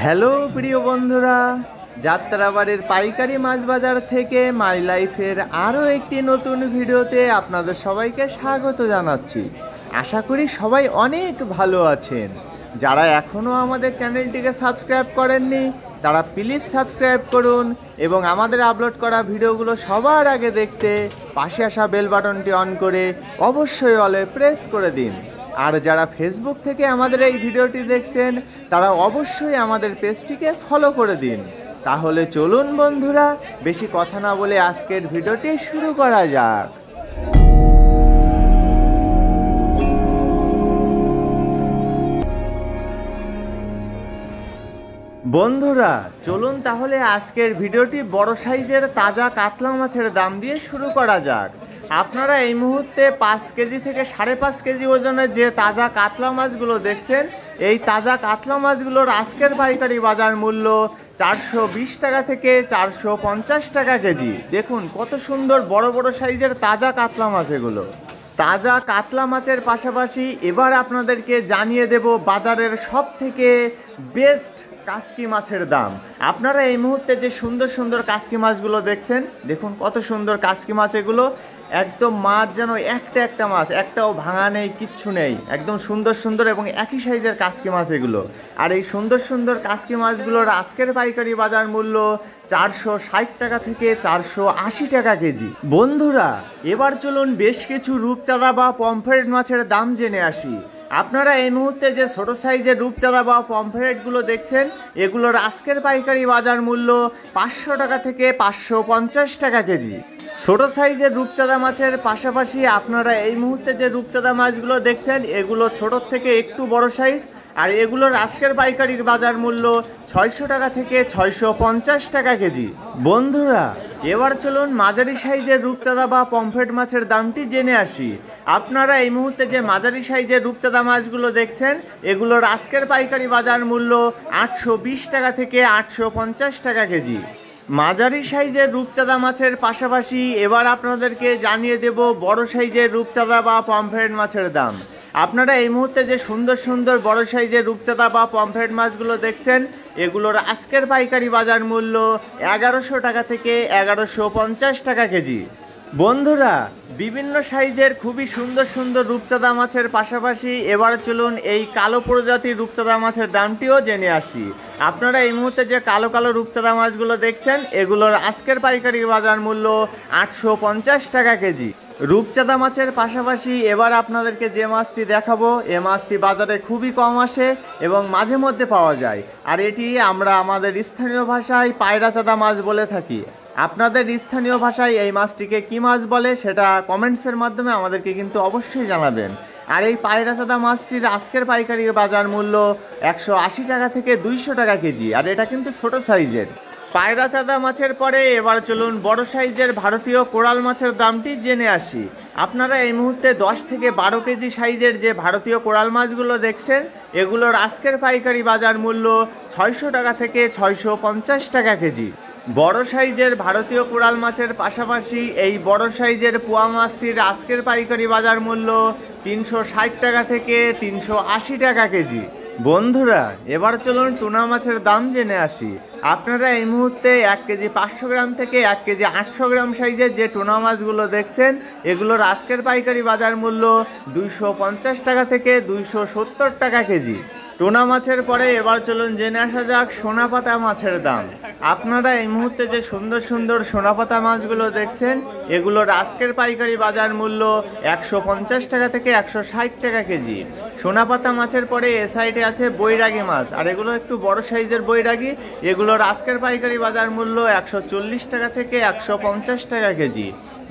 Hello প্রিয় বন্ধুরা, যাত্রাবাড়ির পাইকারি মাছ বাজার থেকে মাই লাইফের আরও একটি নতুন ভিডিওতে আপনাদের সবাইকে স্বাগত জানাচ্ছি। আশা করি সবাই অনেক ভালো আছেন। যারা এখনও আমাদের চ্যানেলটিকে সাবস্ক্রাইব করেননি তারা প্লিজ সাবস্ক্রাইব করুন এবং আমাদের আপলোড করা ভিডিওগুলো সবার আগে দেখতে পাশে আসা বেল বাটনটি অন করে অবশ্যই অলে প্রেস করে দিন। আর যারা ফেসবুক থেকে আমাদের এই ভিডিওটি দেখছেন তারা অবশ্যই আমাদের পেজটিকে ফলো করে দিন। তাহলে চলুন বন্ধুরা, বেশি কথা না বলে আজকের ভিডিওটি শুরু করা যাক। বন্ধুরা চলুন তাহলে আজকের ভিডিওটি বড় সাইজের তাজা কাতলা মাছের দাম দিয়ে শুরু করা যাক। আপনারা এই মুহূর্তে 5 কেজি থেকে 5.5 কেজি ওজনের যে তাজা কাতলা মাছগুলো দেখছেন, এই তাজা কাতলা মাছগুলোর আজকের পাইকারি বাজার মূল্য 420 টাকা থেকে 450 টাকা কেজি। দেখুন কত সুন্দর বড় বড় সাইজের তাজা কাতলা মাছ। এগুলো তাজা কাতলা মাছের পাশাপাশি এবার আপনাদেরকে জানিয়ে দেব বাজারের সব থেকে বেস্ট কাচকি মাছের দাম। আপনারা এই মুহূর্তে যে সুন্দর সুন্দর কাচকি মাছগুলো দেখছেন, দেখুন কত সুন্দর কাচকি মাছ। এগুলো একদম মাছ যেন একটা মাছ, একটাও ভাঙা নেই, কিচ্ছু নেই, একদম সুন্দর সুন্দর এবং একই সাইজের কাচকি মাছ এগুলো। আর এই সুন্দর সুন্দর কাচকি মাছগুলোর আজকের পাইকারি বাজার মূল্য 460 টাকা থেকে 480 টাকা কেজি। বন্ধুরা এবার চলুন বেশ কিছু রূপচাঁদা বা পম্ফেট মাছের দাম জেনে আসি। আপনারা এই মুহূর্তে যে ছোট সাইজের রূপচাঁদা বা পম্ফেটগুলো দেখছেন, এগুলোর আজকের পাইকারি বাজার মূল্য 500 টাকা থেকে 550 টাকা কেজি। ছোট সাইজের রূপচাঁদা মাছের পাশাপাশি আপনারা এই মুহূর্তে যে রূপচাঁদা মাছগুলো দেখছেন, এগুলো ছোটোর থেকে একটু বড় সাইজ, আর এগুলোর আজকের পাইকারি বাজার মূল্য 600 টাকা থেকে 650 টাকা কেজি। বন্ধুরা এবার চলুন মাঝারি সাইজের রূপচাঁদা বা পম্ফেট মাছের দামটি জেনে আসি। আপনারা এই মুহূর্তে যে মাঝারি সাইজের রূপচাঁদা মাছগুলো দেখছেন, এগুলোর আজকের পাইকারি বাজার মূল্য 820 টাকা থেকে 850 টাকা কেজি। মাঝারি সাইজের রূপচাঁদা মাছের পাশাপাশি এবার আপনাদেরকে জানিয়ে দেব বড় সাইজের রূপচাঁদা বা পম্ফেট মাছের দাম। আপনারা এই মুহূর্তে যে সুন্দর সুন্দর বড় সাইজের রূপচাঁদা বা পম্ফেট মাছগুলো দেখছেন, এগুলোর আজকের পাইকারি বাজার মূল্য 1100 টাকা থেকে 1150 টাকা কেজি। বন্ধুরা বিভিন্ন সাইজের খুবই সুন্দর সুন্দর রূপচাঁদা মাছের পাশাপাশি এবার চলুন এই কালো প্রজাতির রূপচাঁদা মাছের দামটিও জেনে আসি। আপনারা এই মুহূর্তে যে কালো কালো রূপচাঁদা মাছগুলো দেখছেন, এগুলোর আজকের পাইকারি বাজার মূল্য 850 টাকা কেজি। রূপচাঁদা মাছের পাশাপাশি এবার আপনাদেরকে যে মাছটি দেখাবো, এ মাছটি বাজারে খুবই কম আসে এবং মাঝে মধ্যে পাওয়া যায়, আর এটি আমরা আমাদের স্থানীয় ভাষায় পায়রা চাঁদা মাছ বলে থাকি। আপনাদের স্থানীয় ভাষায় এই মাছটিকে কী মাছ বলে সেটা কমেন্টসের মাধ্যমে আমাদেরকে কিন্তু অবশ্যই জানাবেন। আর এই পায়রা চাঁদা মাছটির আজকের পাইকারি বাজার মূল্য 180 টাকা থেকে 200 টাকা কেজি, আর এটা কিন্তু ছোট সাইজের। পায়রা চাঁদা মাছের পরে এবার চলুন বড় সাইজের ভারতীয় কোড়াল মাছের দামটি জেনে আসি। আপনারা এই মুহূর্তে 10 থেকে 12 কেজি সাইজের যে ভারতীয় কোড়াল মাছগুলো দেখছেন, এগুলোর আজকের পাইকারি বাজার মূল্য 600 টাকা থেকে 650 টাকা কেজি। বড় সাইজের ভারতীয় কোড়াল মাছের পাশাপাশি এই বড় সাইজের পোয়া মাছটির আজকের পাইকারি বাজার মূল্য 360 টাকা থেকে 380 টাকা কেজি। বন্ধুরা এবার চলুন টুনা মাছের দাম জেনে আসি। আপনারা এই মুহূর্তে 1 কেজি 500 গ্রাম থেকে 1 কেজি 800 গ্রাম সাইজের যে টুনা মাছগুলো দেখছেন, এগুলোর আজকের পাইকারি বাজার মূল্য 250 টাকা থেকে 270 টাকা কেজি। টুনা মাছের পরে এবার চলুন জেনে আসা যাক সোনাপাতা মাছের দাম। আপনারা এই মুহূর্তে যে সুন্দর সুন্দর সোনাপাতা মাছগুলো দেখছেন, এগুলোর আজকের পাইকারি বাজার মূল্য 150 টাকা থেকে 160 টাকা কেজি। সোনাপাতা মাছের পরে এ সাইডে আছে বৈরাগি মাছ, আর এগুলো একটু বড় সাইজের বৈরাগি। এগুলোর আজকের পাইকারি বাজার মূল্য 140 টাকা থেকে 150 টাকা কেজি।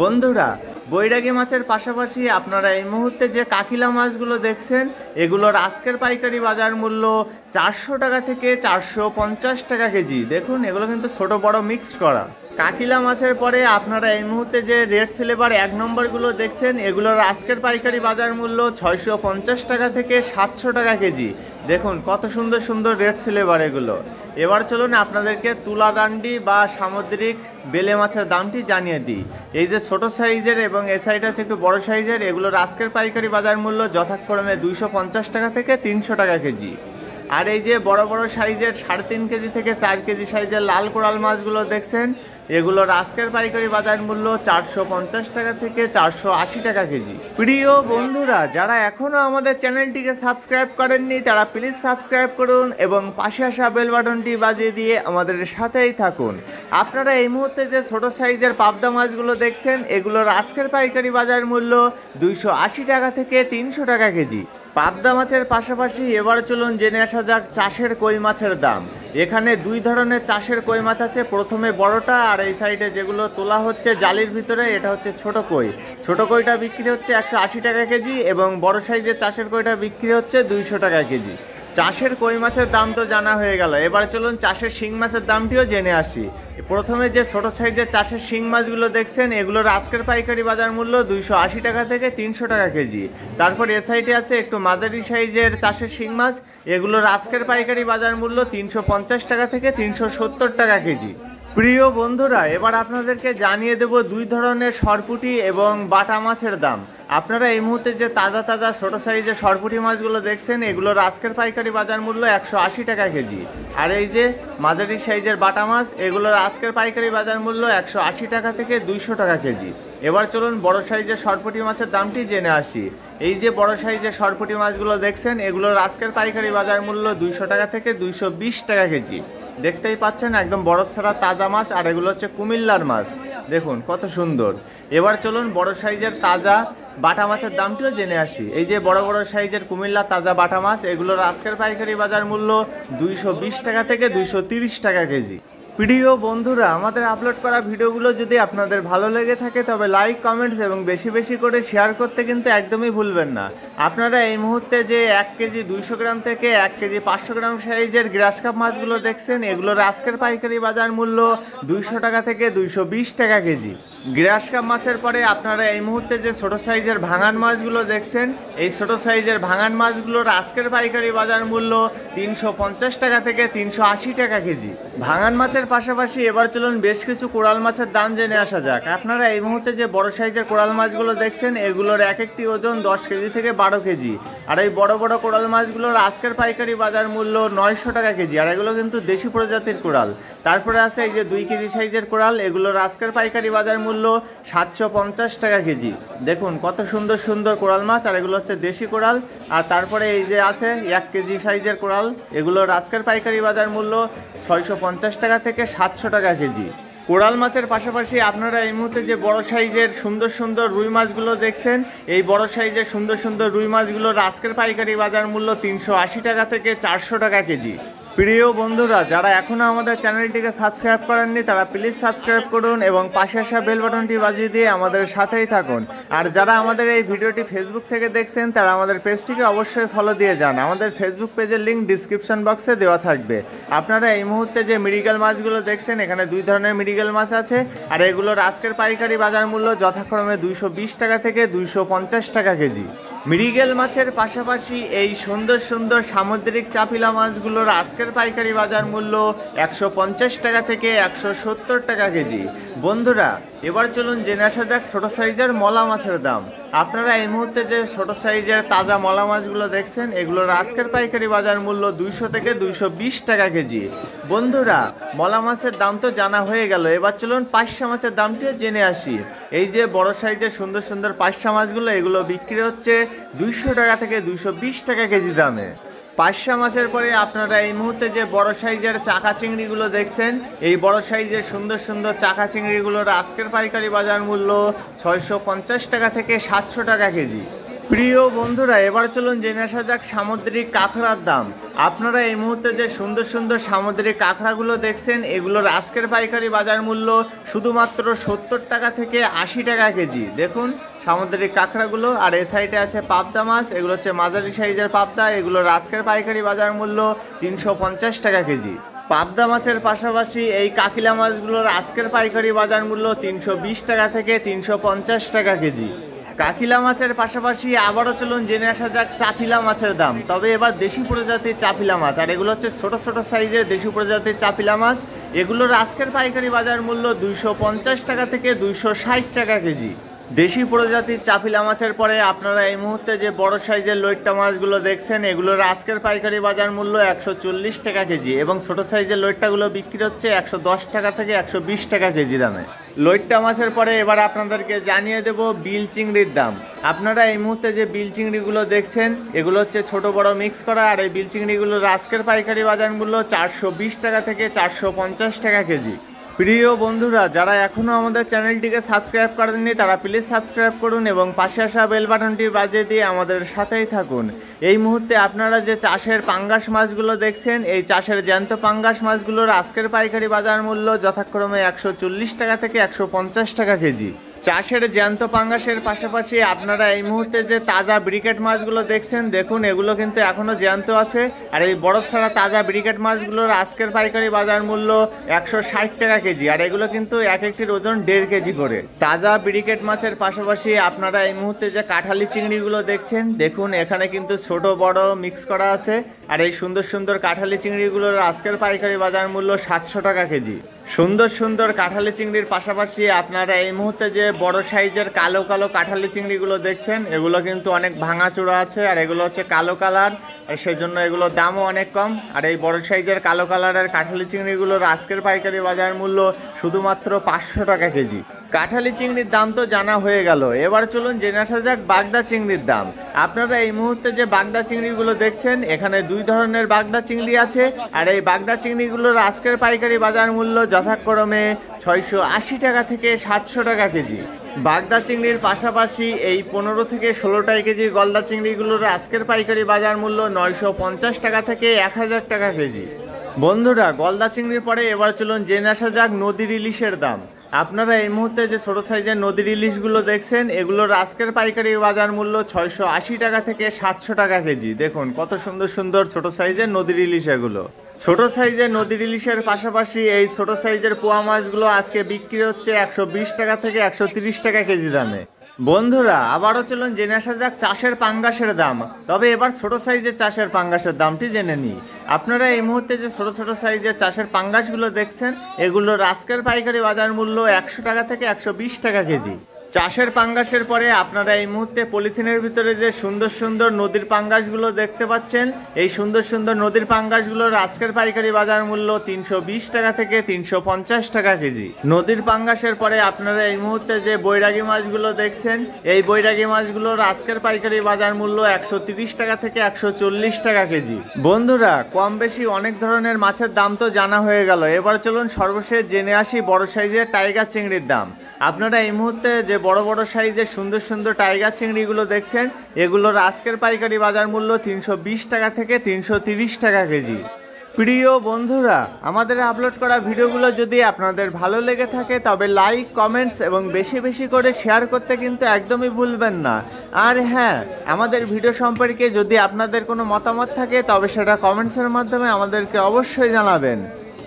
বন্ধুরা বৈরাগী মাছের পাশাপাশি আপনারা এই মুহূর্তে যে কাকিলা মাছগুলো দেখছেন, এগুলোর আজকের পাইকারি বাজার মূল্য 400 টাকা থেকে 450 টাকা কেজি। দেখুন এগুলো কিন্তু ছোট বড় মিক্স করা। কাকিলা মাছের পরে আপনারা এই মুহূর্তে যে রেড সিলভার 1 নম্বরগুলো দেখছেন, এগুলোর আজকের পাইকারি বাজার মূল্য 650 টাকা থেকে 700 টাকা কেজি। দেখুন কত সুন্দর সুন্দর রেড সিলভার এগুলো। এবার চলুন আপনাদেরকে তুলাদান্ডি বা সামুদ্রিক বেলে মাছের দামটি জানিয়ে দিই। এই যে ছোট সাইজের এবং এ সাইডটা আছে একটু বড় সাইজের, এগুলোর আজকের পাইকারি বাজার মূল্য যথাক্রমে 250 টাকা থেকে 300 টাকা কেজি। আর এই যে বড় বড় সাইজের 3.5 কেজি থেকে 4 কেজি সাইজের লাল কোড়াল মাছগুলো দেখছেন, এগুলোর আজকের পাইকারি বাজার মূল্য 450 টাকা থেকে 480 টাকা কেজি। প্রিয় বন্ধুরা, যারা এখনও আমাদের চ্যানেলটিকে সাবস্ক্রাইব করেননি তারা প্লিজ সাবস্ক্রাইব করুন এবং পাশে আসা বেল বাটনটি বাজিয়ে দিয়ে আমাদের সাথেই থাকুন। আপনারা এই মুহূর্তে যে ছোটো সাইজের পাবদা মাছগুলো দেখছেন এগুলোর আজকের পাইকারি বাজার মূল্য 280 টাকা থেকে 300 টাকা কেজি। পাবদা মাছের পাশাপাশি এবার চলুন জেনে আসা যাক চাষের কই মাছের দাম। এখানে দুই ধরনের চাষের কই মাছ আছে, প্রথমে বড়টা আর এই সাইডে যেগুলো তোলা হচ্ছে জালির ভিতরে এটা হচ্ছে ছোট কই। ছোট কইটা বিক্রি হচ্ছে 180 টাকা কেজি এবং বড় সাইজের চাষের কইটা বিক্রি হচ্ছে 200 টাকা কেজি। চাষের কই মাছের দাম তো জানা হয়ে গেল, এবার চলুন চাষের শিং মাছের দামটিও জেনে আসি। প্রথমে যে ছোট সাইজের চাষের শিং মাছগুলো দেখছেন এগুলোর আজকের পাইকারি বাজার মূল্য 280 টাকা থেকে 300 টাকা কেজি। তারপর এ সাইডে আছে একটু মাঝারি সাইজের চাষের শিং মাছ, এগুলোর আজকের পাইকারি বাজার মূল্য 350 টাকা থেকে 370 টাকা কেজি। প্রিয় বন্ধুরা, এবার আপনাদেরকে জানিয়ে দেব দুই ধরনের শরফুটি এবং বাটা মাছের দাম। আপনারা এই মুহূর্তে যে তাজা তাজা ছোটো সাইজের শরফুটি মাছগুলো দেখছেন এগুলোর আজকের পাইকারি বাজার মূল্য 180 টাকা কেজি। আর এই যে মাঝারি সাইজের বাটা মাছ এগুলোর আজকের পাইকারি বাজার মূল্য 180 টাকা থেকে 200 টাকা কেজি। এবার চলুন বড় সাইজের শরফুটি মাছের দামটি জেনে আসি। এই যে বড় সাইজের শরফুটি মাছগুলো দেখছেন এগুলোর আজকের পাইকারি বাজার মূল্য 200 টাকা থেকে 220 টাকা কেজি। দেখতেই পাচ্ছেন একদম বরফ ছাড়া তাজা মাছ, আর এগুলো হচ্ছে কুমিল্লার মাছ, দেখুন কত সুন্দর। এবার চলুন বড় সাইজের তাজা বাটা মাছের দামটিও জেনে আসি। এই যে বড় বড় সাইজের কুমিল্লা তাজা বাটা মাছ এগুলোর আজকের পাইকারি বাজার মূল্য 220 টাকা থেকে 230 টাকা কেজি। প্রিয় বন্ধুরা, আমাদের আপলোড করা ভিডিওগুলো যদি আপনাদের ভালো লেগে থাকে তবে লাইক, কমেন্টস এবং বেশি বেশি করে শেয়ার করতে কিন্তু একদমই ভুলবেন না। আপনারা এই মুহূর্তে যে 1 কেজি 200 গ্রাম থেকে 1 কেজি 500 গ্রাম সাইজের গ্রাসকাপ মাছগুলো দেখছেন এগুলোর আজকের পাইকারি বাজার মূল্য 200 টাকা থেকে 220 টাকা কেজি। গ্রাসকাপ মাছের পরে আপনারা এই মুহূর্তে যে ছোটো সাইজের ভাঙান মাছগুলো দেখছেন এই ছোটো সাইজের ভাঙান মাছগুলোর আজকের পাইকারি বাজার মূল্য 350 টাকা থেকে 380 টাকা কেজি। ভাঙান মাছের পাশাপাশি এবার চলুন বেশ কিছু কোড়াল মাছের দাম জেনে আসা যাক। আপনারা এই মুহূর্তে যে বড় সাইজের কোড়াল মাছগুলো দেখছেন এগুলোর এক একটি ওজন 10 কেজি থেকে 12 কেজি। আর এই বড় বড় কোড়াল মাছগুলোর আজকের পাইকারি বাজার মূল্য 900 টাকা কেজি, আর এগুলো কিন্তু দেশি প্রজাতির কোড়াল। তারপরে আছে এই যে 2 কেজি সাইজের কোড়াল, এগুলোর আজকের পাইকারি বাজার মূল্য 750 টাকা কেজি। দেখুন কত সুন্দর সুন্দর কোড়াল মাছ, আর এগুলো হচ্ছে দেশি কোড়াল। আর তারপরে এই যে আছে 1 কেজি সাইজের কোড়াল, এগুলোর আজকের পাইকারি বাজার মূল্য 650 টাকা থেকে 700 টাকা কেজি। কোড়াল মাছের পাশাপাশি আপনারা এই মুহূর্তে যে বড় সাইজের সুন্দর সুন্দর রুই মাছগুলো দেখছেন এই বড় সাইজের সুন্দর সুন্দর রুই মাছগুলোর আজকের পাইকারি বাজার মূল্য 380 টাকা থেকে 400 টাকা কেজি। প্রিয় বন্ধুরা, যারা এখনও আমাদের চ্যানেলটিকে সাবস্ক্রাইব করেননি তারা প্লিজ সাবস্ক্রাইব করুন এবং পাশে আসা বেল বাটনটি বাজিয়ে দিয়ে আমাদের সাথেই থাকুন। আর যারা আমাদের এই ভিডিওটি ফেসবুক থেকে দেখছেন তারা আমাদের পেজটিকে অবশ্যই ফলো দিয়ে যান। আমাদের ফেসবুক পেজের লিঙ্ক ডিসক্রিপশন বক্সে দেওয়া থাকবে। আপনারা এই মুহূর্তে যে মেডিকেল মাছগুলো দেখছেন এখানে দুই ধরনের মেডিকেল মাছ আছে, আর এগুলোর আজকের পাইকারি বাজার মূল্য যথাক্রমে 220 টাকা থেকে 250 টাকা কেজি। মৃগেল মাছের পাশাপাশি এই সুন্দর সুন্দর সামুদ্রিক চাপিলা মাছগুলোর আজকের পাইকারি বাজার মূল্য 150 টাকা থেকে 170 টাকা কেজি। বন্ধুরা, এবার চলুন জেনে আসা যাক ছোটো সাইজের মলা মাছের দাম। আপনারা এই মুহূর্তে যে ছোটো সাইজের তাজা মলা মাছগুলো দেখছেন এগুলোর আজকের পাইকারি বাজার মূল্য 200 থেকে 220 টাকা কেজি। বন্ধুরা, মলা মাছের দাম তো জানা হয়ে গেল, এবার চলুন পাশা মাছের দামটিও জেনে আসি। এই যে বড় সাইজের সুন্দর সুন্দর পাশা মাছগুলো এগুলো বিক্রি হচ্ছে 200 টাকা থেকে 220 টাকা কেজি দামে। পাশা মাছের পরে আপনারা এই মুহূর্তে যে বড় সাইজের চাকা চিংড়িগুলো দেখছেন এই বড় সাইজের সুন্দর সুন্দর চাকা চিংড়িগুলোর আজকের পাইকারি বাজার মূল্য 650 টাকা থেকে 700 টাকা কেজি। প্রিয় বন্ধুরা, এবার চলুন জেনে আসা যাক সামুদ্রিক কাঁকড়ার দাম। আপনারা এই মুহূর্তে যে সুন্দর সুন্দর সামুদ্রিক কাঁকড়াগুলো দেখছেন এগুলোর আজকের পাইকারি বাজার মূল্য শুধুমাত্র 70 টাকা থেকে 80 টাকা কেজি। দেখুন সামুদ্রিক কাঁকড়াগুলো। আর এই সাইডে আছে পাবদা মাছ, এগুলো হচ্ছে মাঝারি সাইজের পাবদা, এগুলোর আজকের পাইকারি বাজার মূল্য 350 টাকা কেজি। পাবদা মাছের পাশাপাশি এই কাকিলা মাছগুলোর আজকের পাইকারি বাজার মূল্য 320 টাকা থেকে 350 টাকা কেজি। কাকিলা মাছের পাশাপাশি আবারও চলুন জেনে আসা যাক চাপিলা মাছের দাম, তবে এবার দেশি প্রজাতির চাপিলা মাছ, আর এগুলো হচ্ছে ছোটো ছোটো সাইজের দেশি প্রজাতির চাপিলা মাছ, এগুলোর আজকের পাইকারি বাজার মূল্য 250 টাকা থেকে 260 টাকা কেজি। দেশি প্রজাতির চাপিলা মাছের পরে আপনারা এই মুহূর্তে যে বড় সাইজের লোটটা মাছগুলো দেখছেন, এগুলোর আজকের পাইকারি বাজার মূল্য 140 টাকা কেজি এবং ছোট সাইজের লোটটাগুলো বিক্রি হচ্ছে 110 টাকা থেকে 120 টাকা কেজি দামে। লোটটা মাছের পরে এবার আপনাদেরকে জানিয়ে দেব বিল চিংড়ির দাম। আপনারা এই মুহূর্তে যে বিল চিংড়িগুলো দেখছেন এগুলো হচ্ছে ছোট বড় মিক্স করা, আর এই বিল চিংড়িগুলোর আজকের পাইকারি বাজার মূল্য 420 টাকা থেকে 450 টাকা কেজি। প্রিয় বন্ধুরা, যারা এখনও আমাদের চ্যানেলটিকে সাবস্ক্রাইব করেননি তারা প্লিজ সাবস্ক্রাইব করুন এবং পাশে আসা বেল বাটনটি বাজিয়ে দিয়ে আমাদের সাথেই থাকুন। এই মুহূর্তে আপনারা যে চাষের পাঙ্গাস মাছগুলো দেখছেন, এই চাষের জ্যান্ত পাঙ্গাস মাছগুলোর আজকের পাইকারি বাজার মূল্য যথাক্রমে 140 টাকা থেকে 150 টাকা কেজি। চাষের জ্যান্ত পাঙ্গাসের পাশাপাশি আপনারা এই মুহূর্তে যে তাজা ব্রিকেট মাছগুলো দেখছেন, দেখুন এগুলো কিন্তু এখনও জ্যান্ত আছে, আর এই বরফ ছাড়া তাজা ব্রিকেট মাছগুলোর আজকের পাইকারি বাজার মূল্য 160 টাকা কেজি, আর এগুলো কিন্তু এক একটির ওজন 1.5 কেজি করে। তাজা ব্রিকেট মাছের পাশাপাশি আপনারা এই মুহূর্তে যে কাঁঠালি চিংড়িগুলো দেখছেন, দেখুন এখানে কিন্তু ছোট বড় মিক্স করা আছে, আর এই সুন্দর সুন্দর কাঁঠালি চিংড়িগুলোর আজকের পাইকারি বাজার মূল্য 700 টাকা কেজি। সুন্দর সুন্দর কাঁঠালি চিংড়ির পাশাপাশি আপনারা এই মুহূর্তে যে বড় সাইজের কালো কালো কাঁঠালি চিংড়িগুলো দেখছেন, এগুলো কিন্তু অনেক ভাঙাচোরা আছে, আর এগুলো হচ্ছে কালো কালার, আর সেজন্য এগুলোর দামও অনেক কম। আর এই বড় সাইজের কালো কালারের কাঁঠালি চিংড়িগুলোর আজকের পাইকারি বাজার মূল্য শুধুমাত্র 500 টাকা কেজি। কাঁঠালি চিংড়ির দাম তো জানা হয়ে গেল, এবার চলুন জেনে আসা যাক বাগদা চিংড়ির দাম। আপনারা এই মুহূর্তে যে বাগদা চিংড়িগুলো দেখছেন, এখানে দুই ধরনের বাগদা চিংড়ি আছে, আর এই বাগদা চিংড়িগুলোর আজকের পাইকারি বাজার মূল্য যথাক্রমে 680 টাকা থেকে 700 টাকা কেজি। বাগদা চিংড়ির পাশাপাশি এই 15 থেকে 16 টাকা কেজি গলদা চিংড়িগুলোর আজকের পাইকারি বাজার মূল্য 950 টাকা থেকে 1000 টাকা কেজি। বন্ধুরা, গলদা চিংড়ির পরে এবার চলুন জেনে আসা যাক নদীর ইলিশের দাম। আপনারা এই মুহূর্তে যে ছোটো সাইজের নদীর ইলিশগুলো দেখছেন, এগুলোর আজকের পাইকারি বাজার মূল্য 680 টাকা থেকে 700 টাকা কেজি। দেখুন কত সুন্দর সুন্দর ছোটো সাইজের নদীর ইলিশ। এগুলো ছোটো সাইজের নদীর ইলিশের পাশাপাশি এই ছোটো সাইজের পোয়া মাছগুলো আজকে বিক্রি হচ্ছে 120 টাকা থেকে 130 টাকা কেজি দামে। বন্ধুরা, আবারও চলুন জেনে আসা যাক চাষের পাঙ্গাসের দাম, তবে এবার ছোট সাইজের চাষের পাঙ্গাসের দামটি জেনে নিই। আপনারা এই মুহূর্তে যে ছোট ছোট সাইজের চাষের পাঙ্গাসগুলো দেখছেন, এগুলোর আজকের পাইকারি বাজার মূল্য 100 টাকা থেকে 120 টাকা কেজি। চাষের পাঙ্গাসের পরে আপনারা এই মুহূর্তে পলিথিনের ভিতরে যে সুন্দর সুন্দর নদীর পাঙ্গাসগুলো দেখতে পাচ্ছেন, এই সুন্দর সুন্দর নদীর পাঙ্গাসগুলোর আজকের পাইকারি বাজার মূল্য 320 টাকা থেকে 350 টাকা কেজি। নদীর পাঙ্গাসের পরে আপনারা এই মুহূর্তে যে বৈরাগি মাছগুলো দেখছেন, এই বৈরাগি মাছগুলোর আজকের পাইকারি বাজার মূল্য 130 টাকা থেকে 140 টাকা কেজি। বন্ধুরা, কম বেশি অনেক ধরনের মাছের দাম তো জানা হয়ে গেল, এবার চলুন সর্বশেষ জেনে আসি বড় সাইজের টাইগার চিংড়ির দাম। আপনারা এই মুহূর্তে যে বড় বড় সাইজের সুন্দর সুন্দর টাইগার চিংড়িগুলো দেখছেন, এগুলোর আজকের পাইকারি বাজার মূল্য 320 টাকা থেকে 330 টাকা কেজি। প্রিয় বন্ধুরা, আমাদের আপলোড করা ভিডিওগুলো যদি আপনাদের ভালো লেগে থাকে তবে লাইক, কমেন্টস এবং বেশি বেশি করে শেয়ার করতে কিন্তু একদমই ভুলবেন না। আর হ্যাঁ, আমাদের ভিডিও সম্পর্কে যদি আপনাদের কোনো মতামত থাকে তবে সেটা কমেন্টসের মাধ্যমে আমাদেরকে অবশ্যই জানাবেন।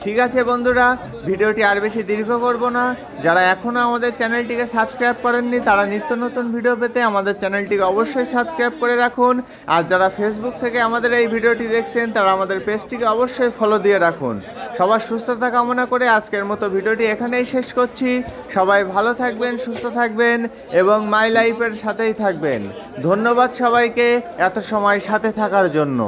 ঠিক আছে বন্ধুরা, ভিডিওটি আর বেশি দীর্ঘ করব না। যারা এখনও আমাদের চ্যানেলটিকে সাবস্ক্রাইব করেননি তারা নিত্য নতুন ভিডিও পেতে আমাদের চ্যানেলটিকে অবশ্যই সাবস্ক্রাইব করে রাখুন, আর যারা ফেসবুক থেকে আমাদের এই ভিডিওটি দেখছেন তারা আমাদের পেজটিকে অবশ্যই ফলো দিয়ে রাখুন। সবার সুস্থতা কামনা করে আজকের মতো ভিডিওটি এখানেই শেষ করছি। সবাই ভালো থাকবেন, সুস্থ থাকবেন এবং মাই লাইফের সাথেই থাকবেন। ধন্যবাদ সবাইকে এত সময় সাথে থাকার জন্য।